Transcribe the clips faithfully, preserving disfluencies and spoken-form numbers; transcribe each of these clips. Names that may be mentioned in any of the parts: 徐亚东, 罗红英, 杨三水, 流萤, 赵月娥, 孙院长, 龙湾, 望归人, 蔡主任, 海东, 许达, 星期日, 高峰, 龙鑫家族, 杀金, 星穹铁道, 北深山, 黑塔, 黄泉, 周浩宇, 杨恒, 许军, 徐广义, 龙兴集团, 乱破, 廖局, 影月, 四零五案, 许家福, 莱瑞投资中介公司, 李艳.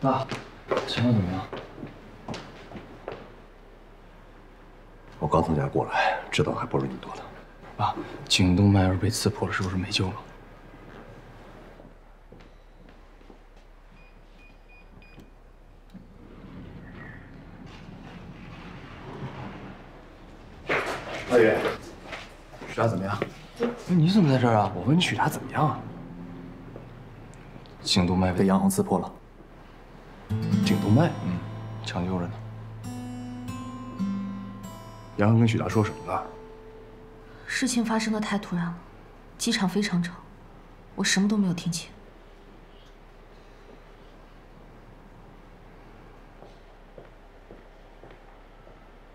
爸，情况怎么样？我刚从家过来，知道还不如你多呢。爸，颈动脉要是被刺破了，是不是没救了？大宇，曲达怎么样？你怎么在这儿啊？我问曲达怎么样啊？颈动脉被洋行刺破了。 颈动脉，嗯，抢救着呢。杨洋跟许达说什么了？事情发生的太突然了，机场非常吵，我什么都没有听清。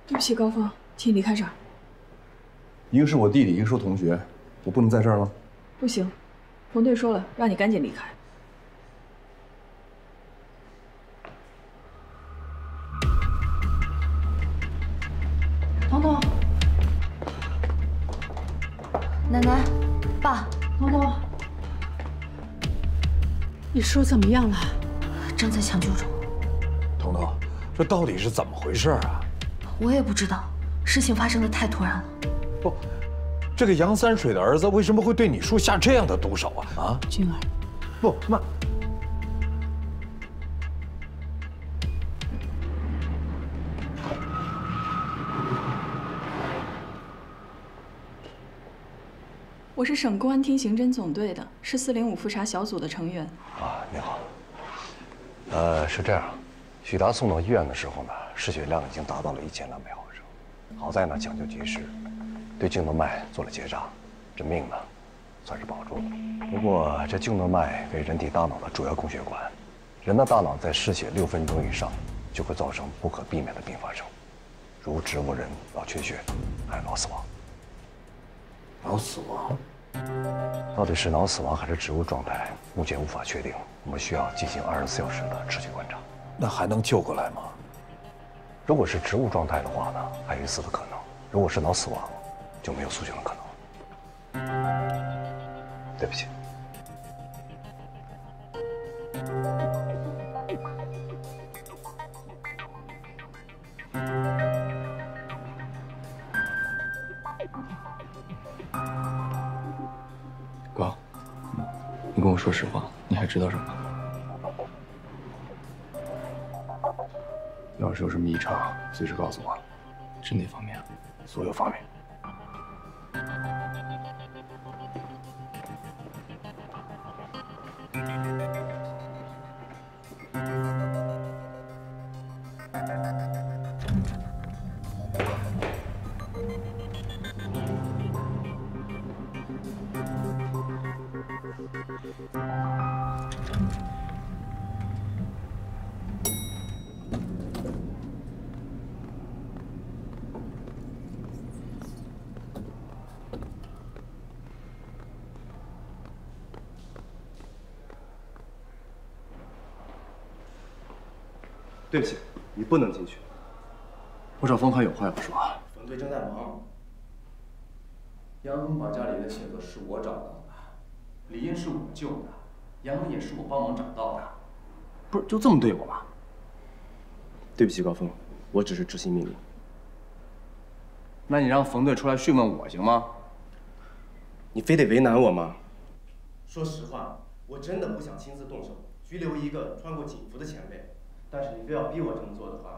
对不起，高峰，请你离开这儿。一个是我弟弟，一个是我同学，我不能在这儿了。不行，冯队说了，让你赶紧离开。 奶奶，爸，彤彤，你叔怎么样了？正在抢救中。彤彤，这到底是怎么回事啊？我也不知道，事情发生的太突然了。不，这个杨三水的儿子为什么会对你叔下这样的毒手啊？啊，君儿，不，妈，我是省公安厅刑侦总队的，是四零五复查小组的成员。啊，你好。呃，是这样，许达送到医院的时候呢，失血量已经达到了一千两百毫升，好在呢抢救及时，对颈动脉做了结扎，这命呢算是保住了。不过这颈动脉为人体大脑的主要供血管，人的大脑在失血六分钟以上就会造成不可避免的并发症，如植物人脑缺血，还有脑死亡。脑死亡。 到底是脑死亡还是植物状态，目前无法确定。我们需要进行二十四小时的持续观察。那还能救过来吗？如果是植物状态的话呢，还有一丝的可能；如果是脑死亡，就没有苏醒的可能了。对不起。跟我说实话，你还知道什么？要是有什么异常，随时告诉我。是哪方面啊？所有方面。对不起，你不能进去。我找冯团有话要说啊。冯队正在忙。杨恒把家里的线索是我找到的，李英是我救的，杨恒也是我帮忙找到的。不是就这么对我吗？对不起，高峰，我只是执行命令。那你让冯队出来讯问我行吗？你非得为难我吗？说实话，我真的不想亲自动手拘留一个穿过警服的前辈。 但是你非要逼我这么做的话，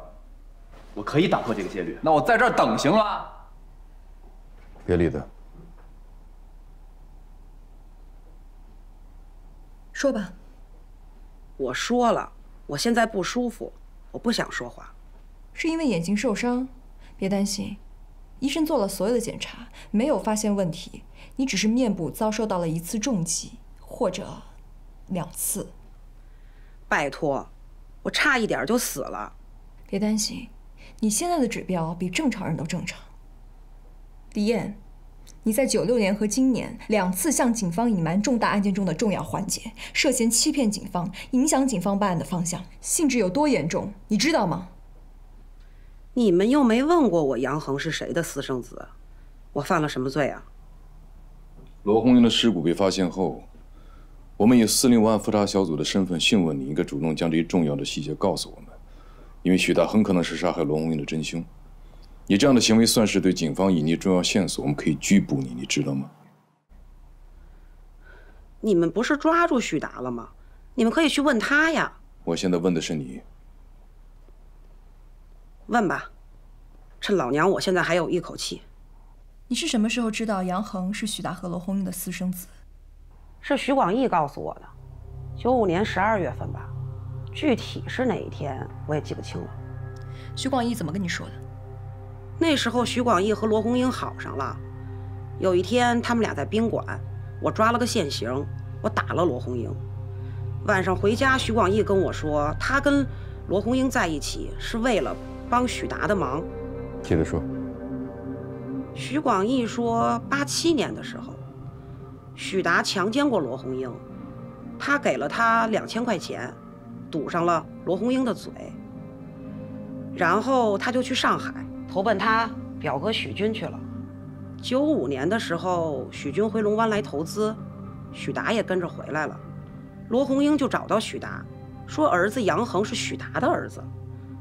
我可以打破这个戒律。那我在这儿等行了。别理他。说吧。我说了，我现在不舒服，我不想说话。是因为眼睛受伤？别担心，医生做了所有的检查，没有发现问题。你只是面部遭受到了一次重击，或者两次。拜托。 我差一点就死了，别担心，你现在的指标比正常人都正常。李艳，你在九六年和今年两次向警方隐瞒重大案件中的重要环节，涉嫌欺骗警方，影响警方办案的方向，性质有多严重，你知道吗？你们又没问过我杨恒是谁的私生子，我犯了什么罪啊？罗红英的尸骨被发现后，我们以四零五案复查小组的身份讯问你，应该主动将这一重要的细节告诉我们，因为许大很可能是杀害罗红英的真凶。你这样的行为算是对警方隐匿重要线索，我们可以拘捕你，你知道吗？你们不是抓住许达了吗？你们可以去问他呀。我现在问的是你。问吧，趁老娘我现在还有一口气。你是什么时候知道杨恒是许达和罗红英的私生子？ 是徐广义告诉我的，九五年十二月份吧，具体是哪一天我也记不清了。徐广义怎么跟你说的？那时候徐广义和罗红英好上了，有一天他们俩在宾馆，我抓了个现行，我打了罗红英。晚上回家，徐广义跟我说，他跟罗红英在一起是为了帮许达的忙。接着说。徐广义说，八七年的时候。 许达强奸过罗红英，他给了他两千块钱，堵上了罗红英的嘴。然后他就去上海投奔他表哥许军去了。九五年的时候，许军回龙湾来投资，许达也跟着回来了。罗红英就找到许达，说儿子杨恒是许达的儿子，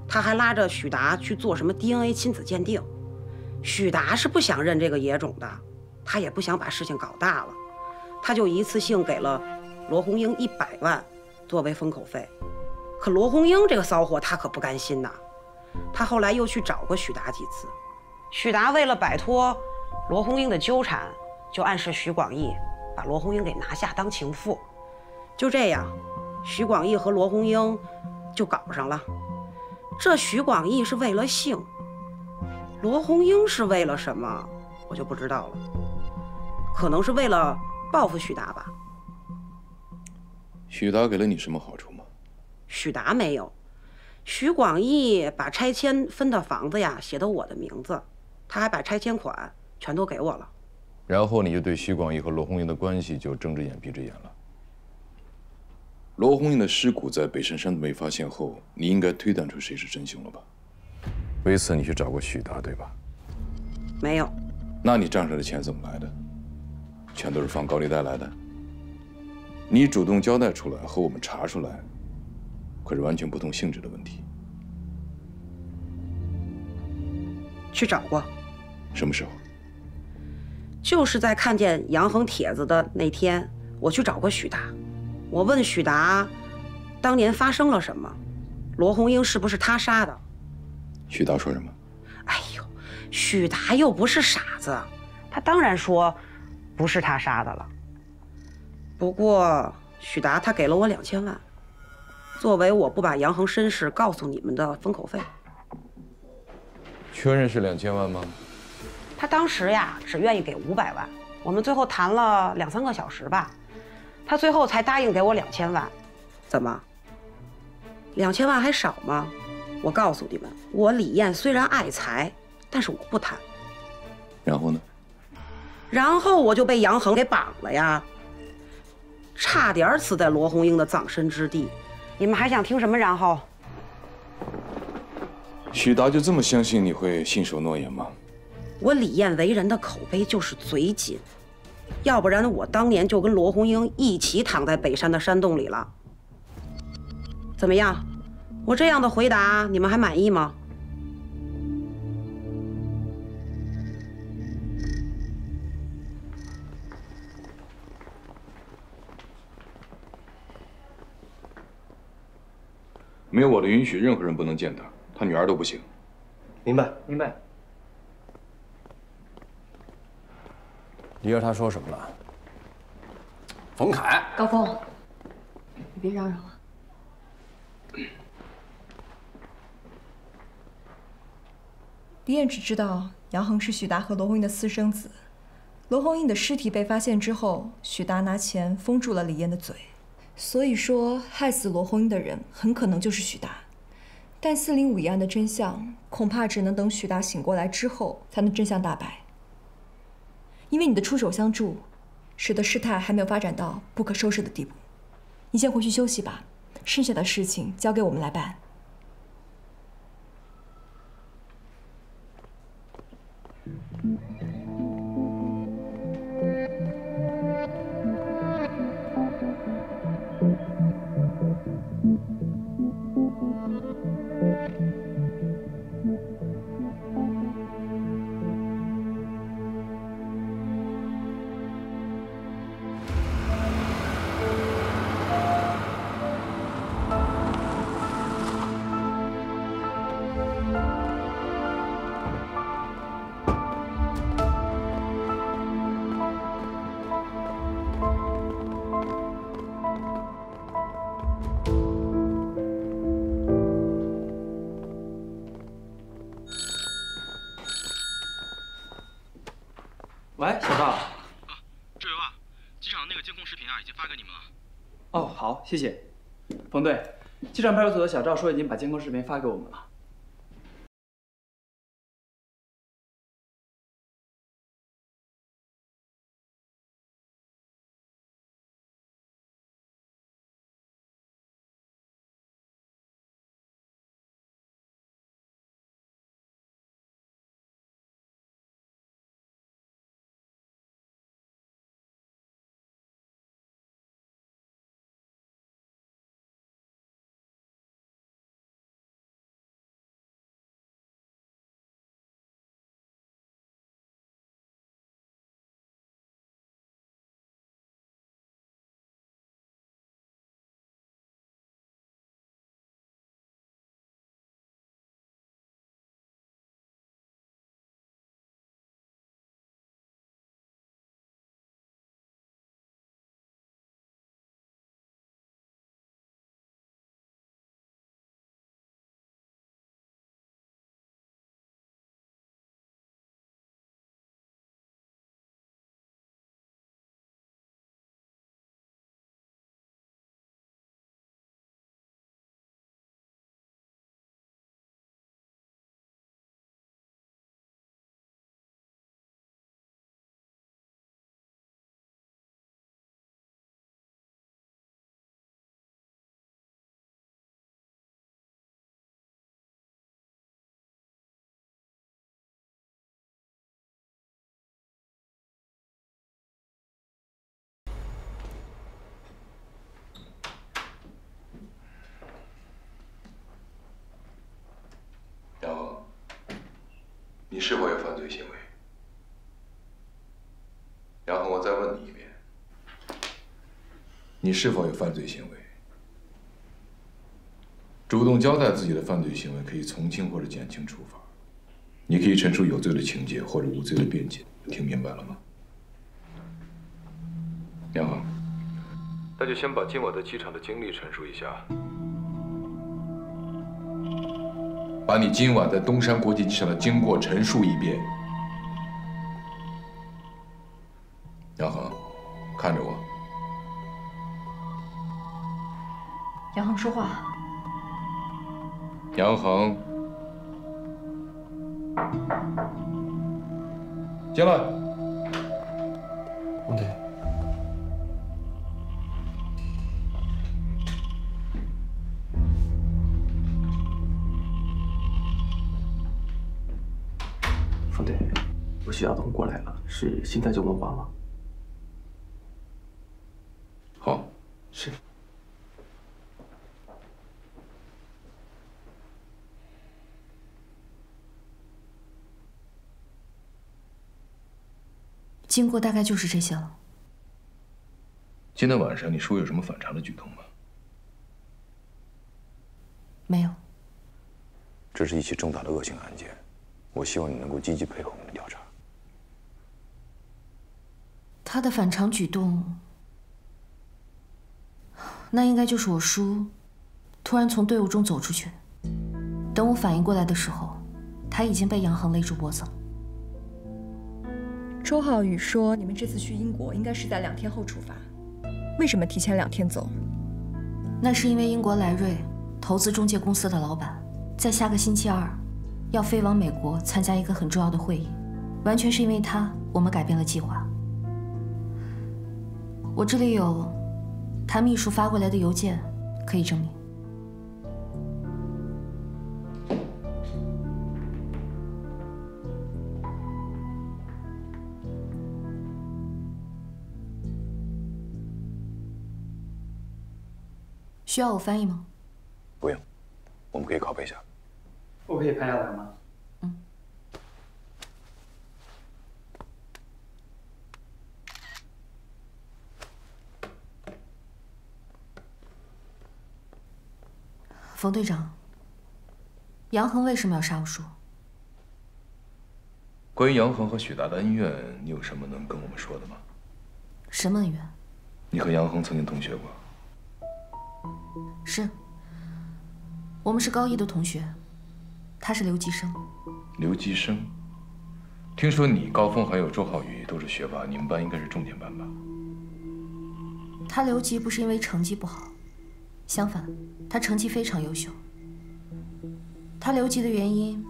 他还拉着许达去做什么 D N A 亲子鉴定。许达是不想认这个野种的，他也不想把事情搞大了。 他就一次性给了罗红英一百万作为封口费，可罗红英这个骚货他可不甘心呐，他后来又去找过许达几次，许达为了摆脱罗红英的纠缠，就暗示徐广义把罗红英给拿下当情妇，就这样，徐广义和罗红英就搞上了。这徐广义是为了性，罗红英是为了什么我就不知道了，可能是为了。 报复许达吧。许达给了你什么好处吗？许达没有。许广义把拆迁分的房子呀写的我的名字，他还把拆迁款全都给我了。然后你就对许广义和罗红英的关系就睁只眼闭只眼了。罗红英的尸骨在北深山被发现后，你应该推断出谁是真凶了吧？为此你去找过许达对吧？没有。那你账上的钱怎么来的？ 全都是放高利贷来的，你主动交代出来和我们查出来，可是完全不同性质的问题。去找过，什么时候？就是在看见杨恒帖子的那天，我去找过许达。我问许达，当年发生了什么？罗红英是不是他杀的？许达说什么？哎呦，许达又不是傻子，他当然说。 不是他杀的了，不过许达他给了我两千万，作为我不把杨恒身世告诉你们的封口费。确认是两千万吗？他当时呀只愿意给五百万，我们最后谈了两三个小时吧，他最后才答应给我两千万。怎么？两千万还少吗？我告诉你们，我李艳虽然爱财，但是我不贪。然后呢？ 然后我就被杨恒给绑了呀，差点死在罗红英的葬身之地。你们还想听什么？然后，许达就这么相信你会信守诺言吗？我李艳为人的口碑就是嘴紧，要不然我当年就跟罗红英一起躺在北山的山洞里了。怎么样，我这样的回答你们还满意吗？ 没有我的允许，任何人不能见他，他女儿都不行。明白，明白。你知道他说什么了？冯凯，高峰，你别嚷嚷了。李艳只知道杨恒是许达和罗红英的私生子。罗红英的尸体被发现之后，许达拿钱封住了李艳的嘴。 所以说，害死罗红英的人很可能就是许达，但四零五一案的真相恐怕只能等许达醒过来之后才能真相大白。因为你的出手相助，使得事态还没有发展到不可收拾的地步。你先回去休息吧，剩下的事情交给我们来办。嗯 Thank you. 喂，小赵。啊，志由啊，机场那个监控视频啊，已经发给你们了。哦，好，谢谢。冯队，机场派出所的小赵说已经把监控视频发给我们了。 杨萌，你是否有犯罪行为？杨萌，我再问你一遍，你是否有犯罪行为？主动交代自己的犯罪行为，可以从轻或者减轻处罚。你可以陈述有罪的情节或者无罪的辩解。听明白了吗？杨萌，那就先把今晚在机场的经历陈述一下。 把你今晚在东山国际机场的经过陈述一遍。杨恒，看着我。杨恒说话。杨恒，进来。冯队，徐亚东过来了，是现在就能帮吗？好，是。经过大概就是这些了。今天晚上你叔有什么反常的举动吗？没有。这是一起重大的恶性案件，我希望你能够积极配合我们的调查。 他的反常举动，那应该就是我叔突然从队伍中走出去。等我反应过来的时候，他已经被杨恒勒住脖子了。周浩宇说：“你们这次去英国应该是在两天后出发，为什么提前两天走？”那是因为英国莱瑞投资中介公司的老板在下个星期二要飞往美国参加一个很重要的会议，完全是因为他，我们改变了计划。 我这里有他秘书发过来的邮件，可以证明。需要我翻译吗？不用，我们可以拷贝一下。我可以拍下来吗？ 冯队长，杨恒为什么要杀我叔？关于杨恒和许达的恩怨，你有什么能跟我们说的吗？什么恩怨？你和杨恒曾经同学过？是，我们是高一的同学，他是留级生。留级生？听说你高峰还有周浩宇都是学霸，你们班应该是重点班吧？他留级不是因为成绩不好，相反，他成绩非常优秀。他留级的原因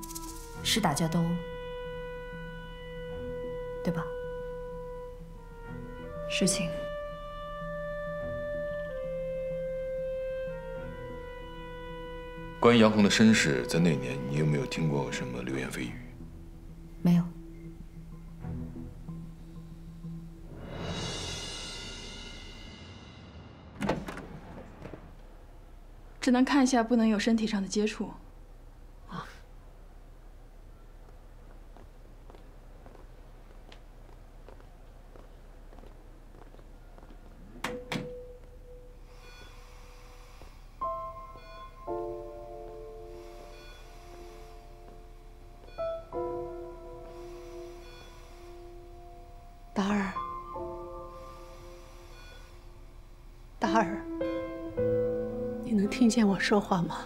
是打架斗殴，对吧？事情。 关于杨红的身世，在那年你有没有听过什么流言蜚语？没有。只能看一下，不能有身体上的接触。啊。听见我说话吗？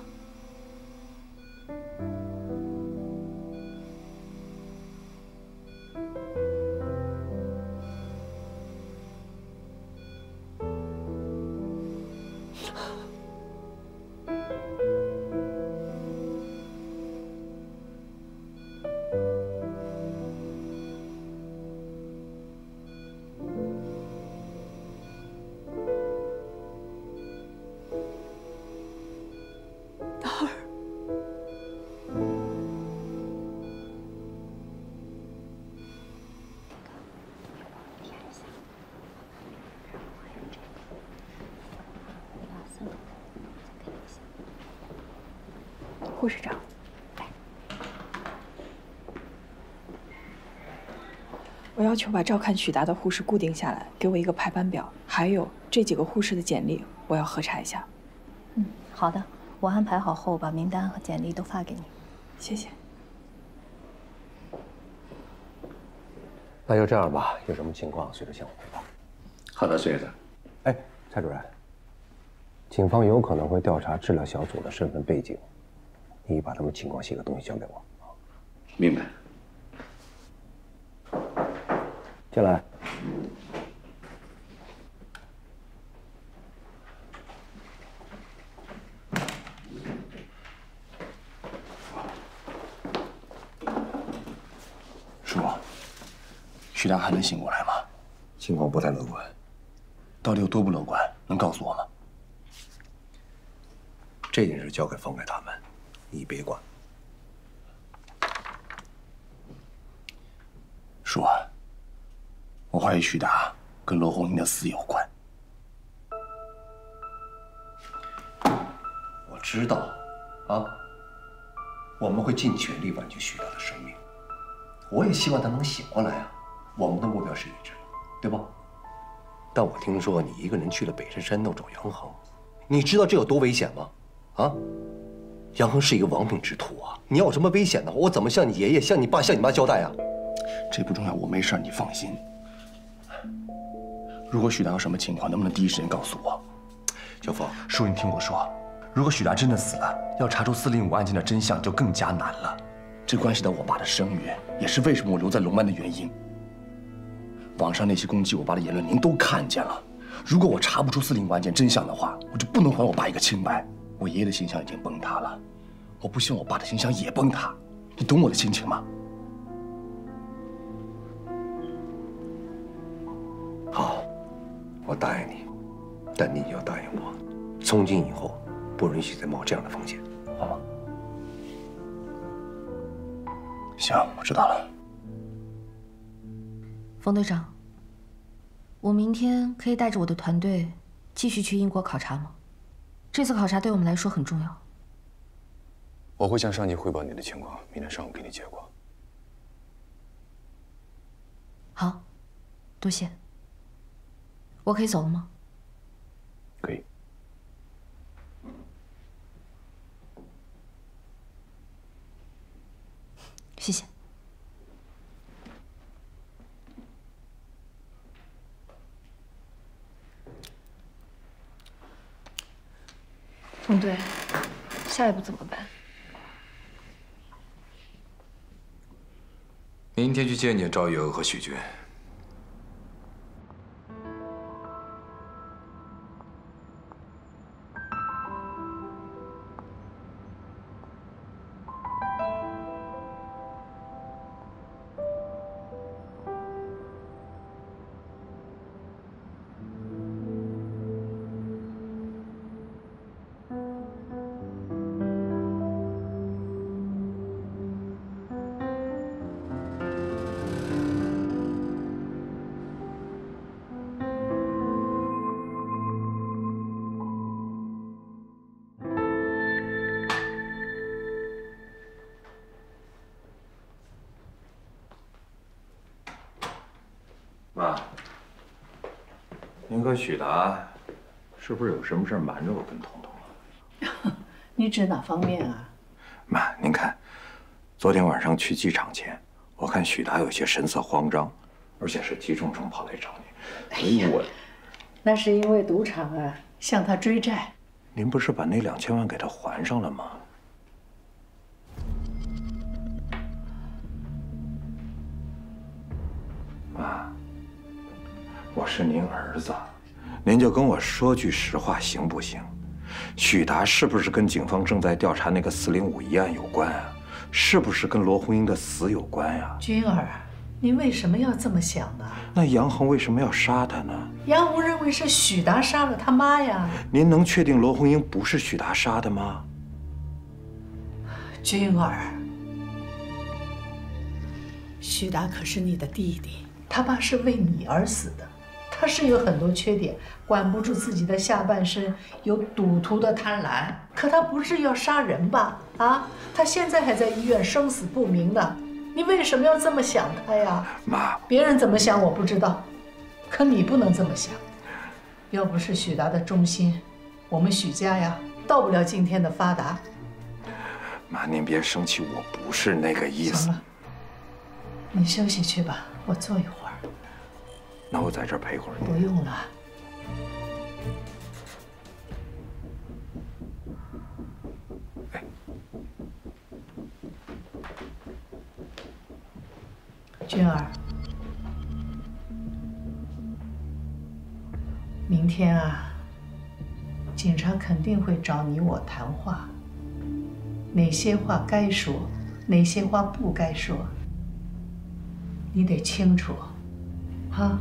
护士长，来，我要求把照看许达的护士固定下来，给我一个排班表，还有这几个护士的简历，我要核查一下。嗯，好的，我安排好后把名单和简历都发给你。谢谢。那就这样吧，有什么情况随时向我汇报。好的，孙院长。哎，蔡主任，警方有可能会调查治疗小组的身份背景。 你把他们情况写个东西交给我，明白。进来。叔，徐达还能醒过来吗？情况不太乐观，到底有多不乐观？能告诉我吗？这件事交给方凯他们。 你别管，叔啊，我怀疑徐达跟罗红英的死有关。我知道，啊，我们会尽全力挽救徐达的生命。我也希望他能醒过来啊，我们的目标是一致的，对吧？但我听说你一个人去了北深山洞找杨恒，你知道这有多危险吗？啊？ 杨恒是一个亡命之徒啊！你要有什么危险的话，我怎么向你爷爷、向你爸、向你妈交代啊？这不重要，我没事，你放心。如果许达有什么情况，能不能第一时间告诉我？小峰，叔，你听我说，如果许达真的死了，要查出四零五案件的真相就更加难了。这关系到我爸的声誉，也是为什么我留在龙湾的原因。网上那些攻击我爸的言论，您都看见了。如果我查不出四零五案件真相的话，我就不能还我爸一个清白。我爷爷的形象已经崩塌了。 我不希望我爸的形象也崩塌，你懂我的心情吗？好，我答应你，但你也要答应我，从今以后不允许再冒这样的风险，好吗？行，我知道了。冯队长，我明天可以带着我的团队继续去英国考察吗？这次考察对我们来说很重要。 我会向上级汇报你的情况，明天上午给你结果。好，多谢。我可以走了吗？可以。谢谢。冯队，下一步怎么办？明天去见见赵月娥和许军。妈，您和许达是不是有什么事瞒着我跟彤彤了？你指哪方面啊？妈，您看，昨天晚上去机场前，我看许达有些神色慌张，而且是急冲冲跑来找你，所以我……那是因为赌场啊向他追债。您不是把那两千万给他还上了吗？ 我是您儿子，您就跟我说句实话，行不行？许达是不是跟警方正在调查那个四零五一案有关啊？是不是跟罗红英的死有关呀？君儿，你为什么要这么想呢？那杨红为什么要杀他呢？杨红认为是许达杀了他妈呀。您能确定罗红英不是许达杀的吗？君儿，许达可是你的弟弟，他爸是为你而死的。 他是有很多缺点，管不住自己的下半身，有赌徒的贪婪。可他不是要杀人吧？啊，他现在还在医院，生死不明呢。你为什么要这么想他呀？妈，别人怎么想我不知道，可你不能这么想。要不是许达的忠心，我们许家呀，到不了今天的发达。妈，您别生气，我不是那个意思。行了，你休息去吧，我坐一会儿。 那我在这儿陪会儿你。不用了。哎，君儿，明天啊，警察肯定会找你我谈话，哪些话该说，哪些话不该说，你得清楚，啊。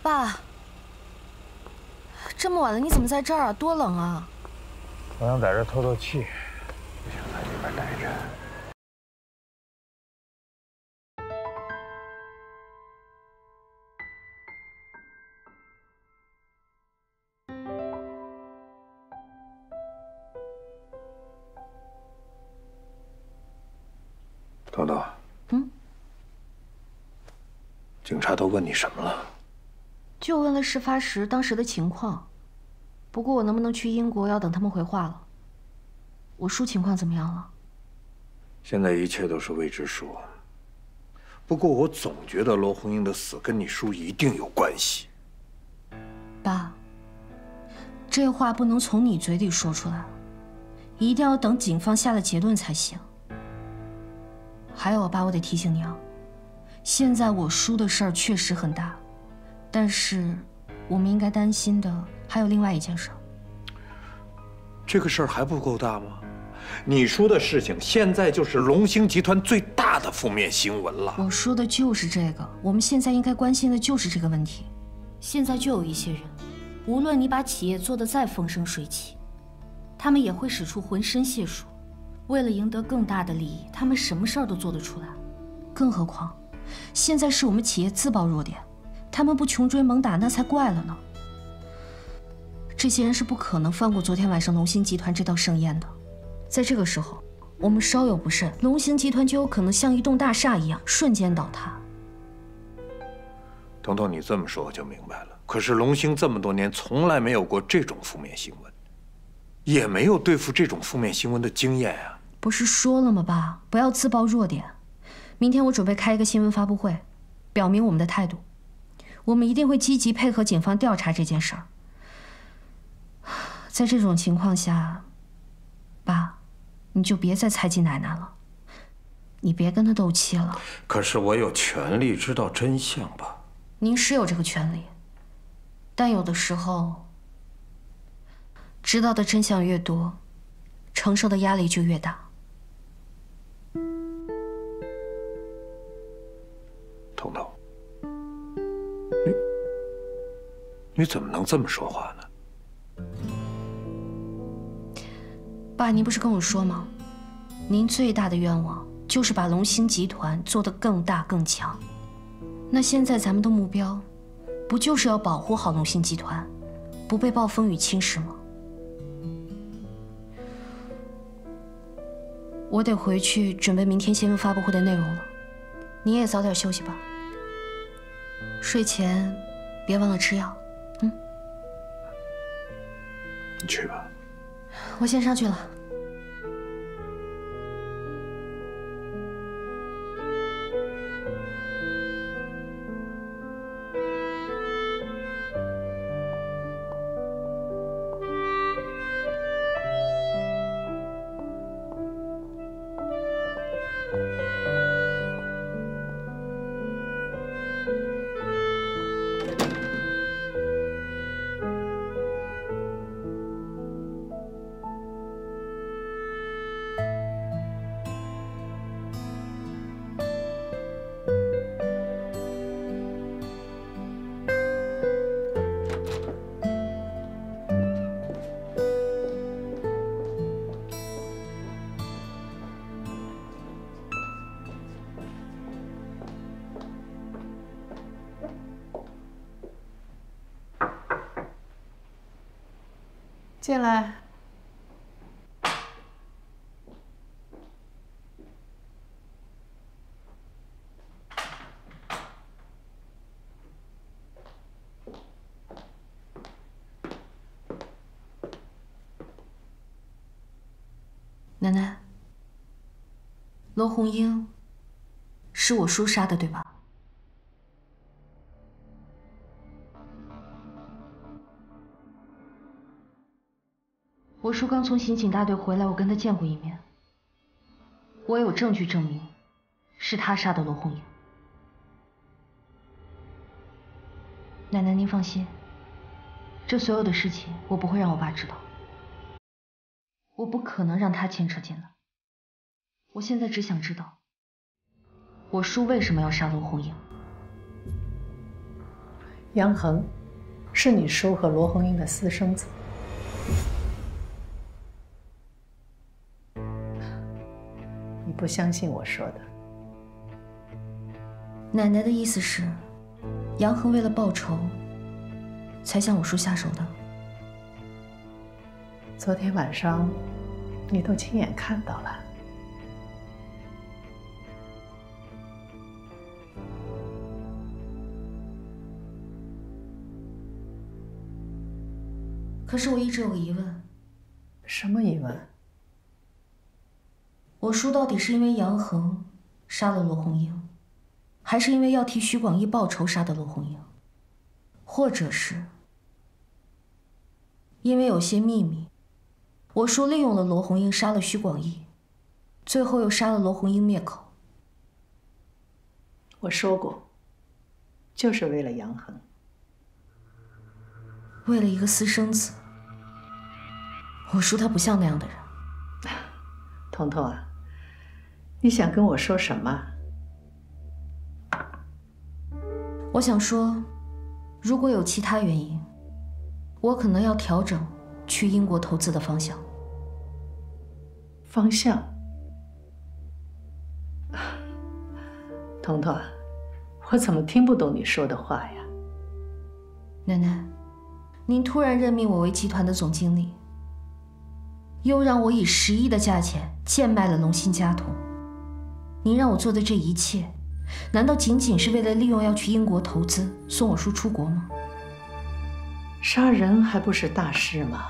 爸，这么晚了，你怎么在这儿啊？多冷啊！我想在这透透气，不想在里边待着。豆豆，嗯，警察都问你什么了？ 就问了事发时当时的情况，不过我能不能去英国要等他们回话了。我叔情况怎么样了？现在一切都是未知数啊。不过我总觉得罗红英的死跟你叔一定有关系。爸，这话不能从你嘴里说出来，一定要等警方下了结论才行。还有吧，我得提醒你啊，现在我叔的事儿确实很大，但是我们应该担心的还有另外一件事。这个事儿还不够大吗？ 你说的事情，现在就是龙兴集团最大的负面新闻了。我说的就是这个，我们现在应该关心的就是这个问题。现在就有一些人，无论你把企业做得再风生水起，他们也会使出浑身解数，为了赢得更大的利益，他们什么事儿都做得出来。更何况，现在是我们企业自曝弱点，他们不穷追猛打那才怪了呢。这些人是不可能放过昨天晚上龙兴集团这道盛宴的。 在这个时候，我们稍有不慎，龙兴集团就有可能像一栋大厦一样瞬间倒塌。等等，你这么说我就明白了。可是龙兴这么多年从来没有过这种负面新闻，也没有对付这种负面新闻的经验啊。不是说了吗，爸，不要自曝弱点。明天我准备开一个新闻发布会，表明我们的态度。我们一定会积极配合警方调查这件事儿。在这种情况下，爸。 你就别再猜忌奶奶了，你别跟她斗气了。可是我有权利知道真相吧？您是有这个权利，但有的时候，知道的真相越多，承受的压力就越大。彤彤，你你怎么能这么说话呢？ 爸，您不是跟我说吗？您最大的愿望就是把龙兴集团做得更大更强。那现在咱们的目标，不就是要保护好龙兴集团，不被暴风雨侵蚀吗？我得回去准备明天新闻发布会的内容了，你也早点休息吧。睡前别忘了吃药，嗯。你去吧。 我先上去了。进来。奶奶，罗红英是我叔杀的，对吧？ 我叔刚从刑警大队回来，我跟他见过一面。我有证据证明，是他杀的罗红英。奶奶，您放心，这所有的事情我不会让我爸知道，我不可能让他牵扯进来。我现在只想知道，我叔为什么要杀罗红英？杨恒，是你叔和罗红英的私生子。 不相信我说的。奶奶的意思是，杨恒为了报仇，才向我叔下手的。昨天晚上，你都亲眼看到了。可是我一直有个疑问。什么疑问？ 我叔到底是因为杨恒杀了罗红英，还是因为要替徐广义报仇杀的罗红英，或者是因为有些秘密，我叔利用了罗红英杀了徐广义，最后又杀了罗红英灭口。我说过，就是为了杨恒，为了一个私生子。我叔他不像那样的人。彤彤啊，你想跟我说什么？我想说，如果有其他原因。 我可能要调整去英国投资的方向。方向，彤彤，我怎么听不懂你说的话呀？奶奶，您突然任命我为集团的总经理，又让我以十亿的价钱贱卖了龙鑫家族。您让我做的这一切，难道仅仅是为了利用要去英国投资，送我叔出国吗？ 杀人还不是大事吗？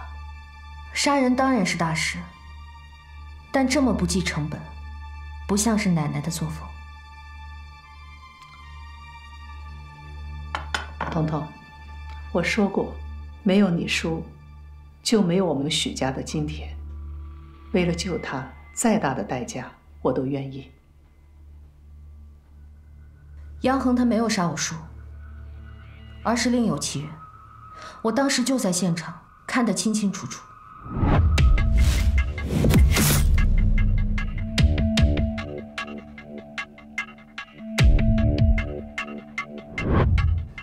杀人当然是大事，但这么不计成本，不像是奶奶的作风。彤彤，我说过，没有你叔，就没有我们许家的今天。为了救他，再大的代价我都愿意。杨恒他没有杀我叔，而是另有其人。 我当时就在现场，看得清清楚楚。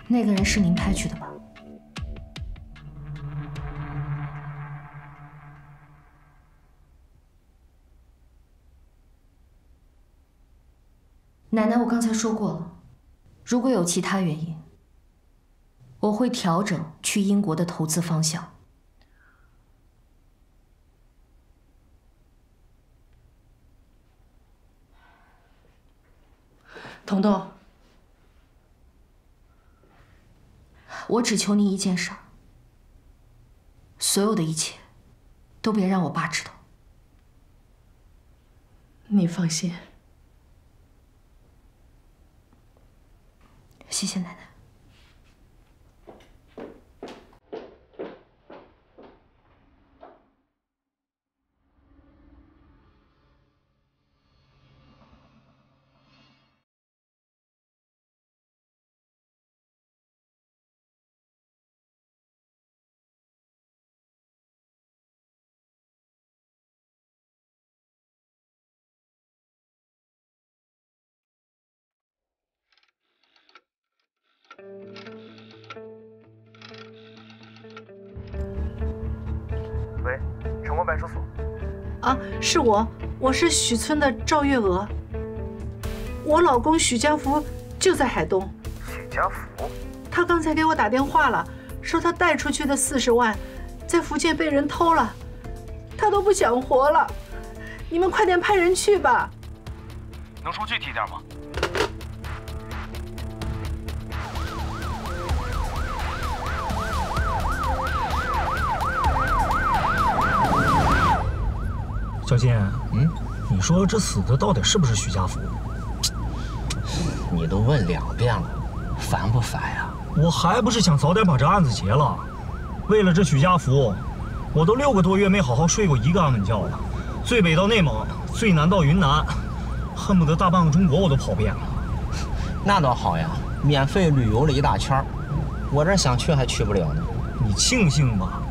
那个人是您派去的吧？奶奶，我刚才说过了，如果有其他原因。 我会调整去英国的投资方向。彤彤，我只求您一件事儿，所有的一切都别让我爸知道。你放心。谢谢奶奶。 喂，城关派出所。啊，是我，我是许村的赵月娥。我老公许家福就在海东。许家福？他刚才给我打电话了，说他带出去的四十万，在福建被人偷了，他都不想活了。你们快点派人去吧。能说具体点吗？ 小金，嗯，你说这死的到底是不是许家福？你都问两遍了，烦不烦呀？我还不是想早点把这案子结了。为了这许家福，我都六个多月没好好睡过一个安稳觉了。最北到内蒙，最南到云南，恨不得大半个中国我都跑遍了。那倒好呀，免费旅游了一大圈，我这想去还去不了呢。你庆幸吧？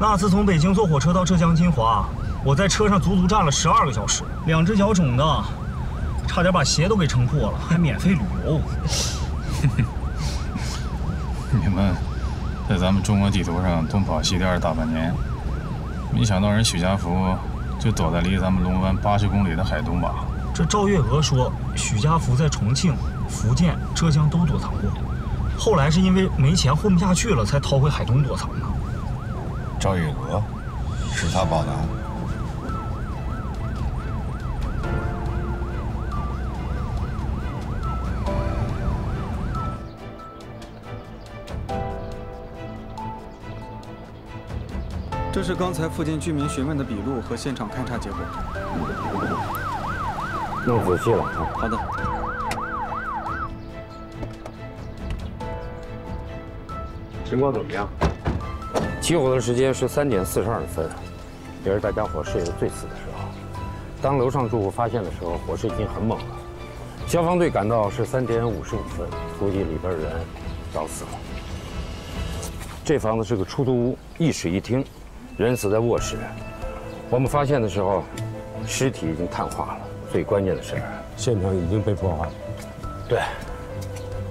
那次从北京坐火车到浙江金华。 我在车上足足站了十二个小时，两只脚肿的，差点把鞋都给撑破了，还免费旅游。你们在咱们中国地图上东跑西颠大半年，没想到人许家福就躲在离咱们龙湾八十公里的海东吧？这赵月娥说，许家福在重庆、福建、浙江都躲藏过，后来是因为没钱混不下去了，才逃回海东躲藏的。赵月娥是他报的案。 这是刚才附近居民询问的笔录和现场勘查结果，弄仔细了啊！好的。情况怎么样？起火的时间是三点四十二分，也是大家伙睡得最死的时候。当楼上住户发现的时候，火势已经很猛了。消防队赶到是三点五十五分，估计里边人早死了。这房子是个出租屋，一室一厅，人死在卧室。我们发现的时候，尸体已经碳化了。最关键的是，现场已经被破坏了。对。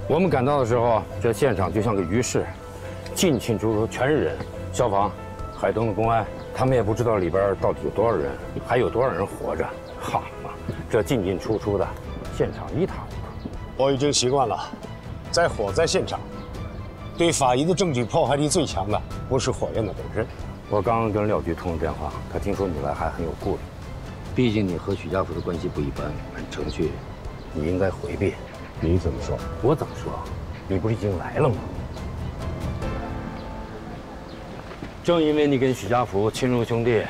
我们赶到的时候，这现场就像个鱼市，进进出出全是人。消防、海东的公安，他们也不知道里边到底有多少人，还有多少人活着。好嘛，这进进出出的，现场一塌糊涂。我已经习惯了，在火灾现场，对法医的证据破坏力最强的不是火焰的本身。我刚刚跟廖局通了电话，他听说你来还很有顾虑，毕竟你和许家福的关系不一般，按程序，你应该回避。 你怎么说？我怎么说？你不是已经来了吗？正因为你跟许家福亲如兄弟，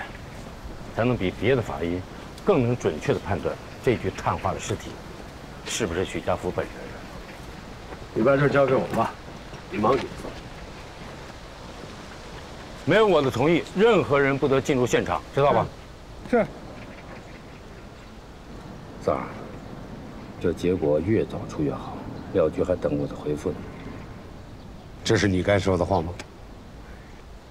才能比别的法医更能准确地判断这具碳化的尸体是不是许家福本人。你把事交给我吧，你忙你的。没有我的同意，任何人不得进入现场，知道吧？是。三儿。 这结果越早出越好，廖局还等我的回复呢。这是你该说的话吗？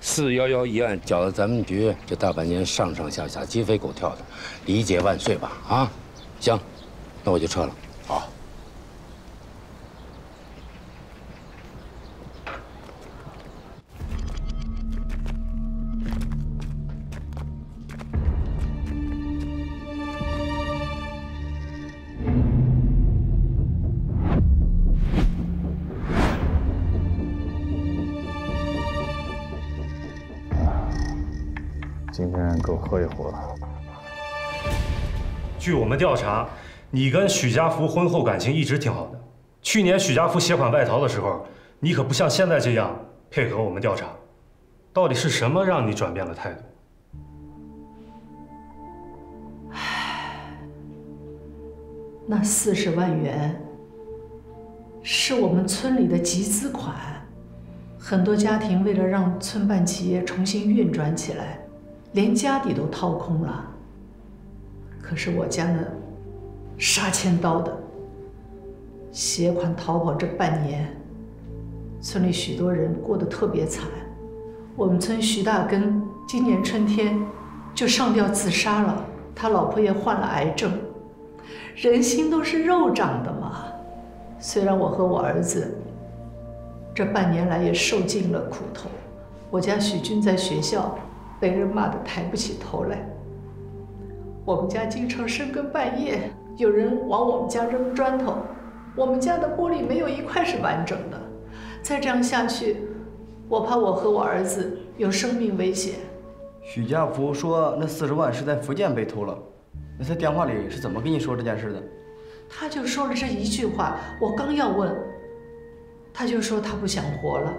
四幺幺一案搅得咱们局这大半年上上下下鸡飞狗跳的，理解万岁吧！啊，行，那我就撤了。好。给我喝一壶了。据我们调查，你跟许家福婚后感情一直挺好的。去年许家福携款外逃的时候，你可不像现在这样配合我们调查。到底是什么让你转变了态度？唉，那四十万元是我们村里的集资款，很多家庭为了让村办企业重新运转起来。 连家底都掏空了，可是我家那杀千刀的携款逃跑这半年，村里许多人过得特别惨。我们村徐大根今年春天就上吊自杀了，他老婆也患了癌症。人心都是肉长的嘛，虽然我和我儿子这半年来也受尽了苦头，我家许军在学校。 被人骂得抬不起头来，我们家经常深更半夜有人往我们家扔砖头，我们家的玻璃没有一块是完整的。再这样下去，我怕我和我儿子有生命危险。许家福说那四十万是在福建被偷了，那他电话里是怎么跟你说这件事的？他就说了这一句话，我刚要问，他就说他不想活了，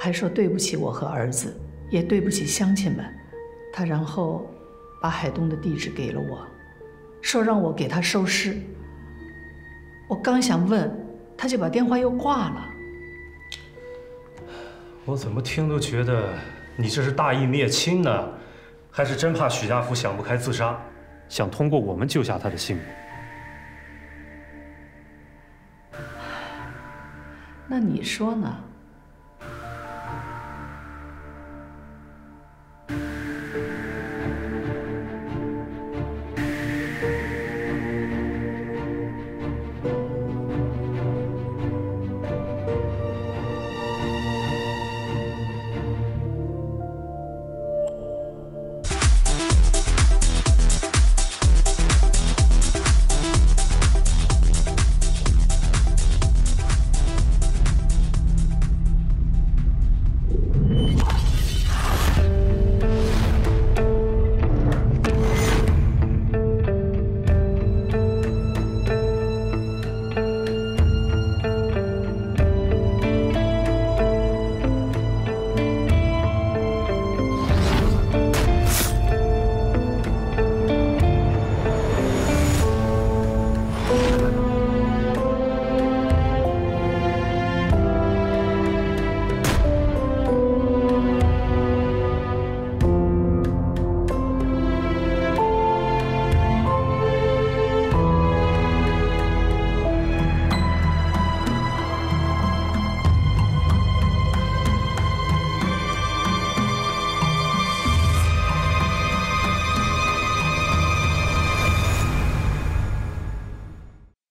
还说对不起我和儿子。 也对不起乡亲们，他然后把海东的地址给了我，说让我给他收尸。我刚想问，他就把电话又挂了。我怎么听都觉得你这是大义灭亲呢，还是真怕许家福想不开自杀，想通过我们救下他的性命？那你说呢？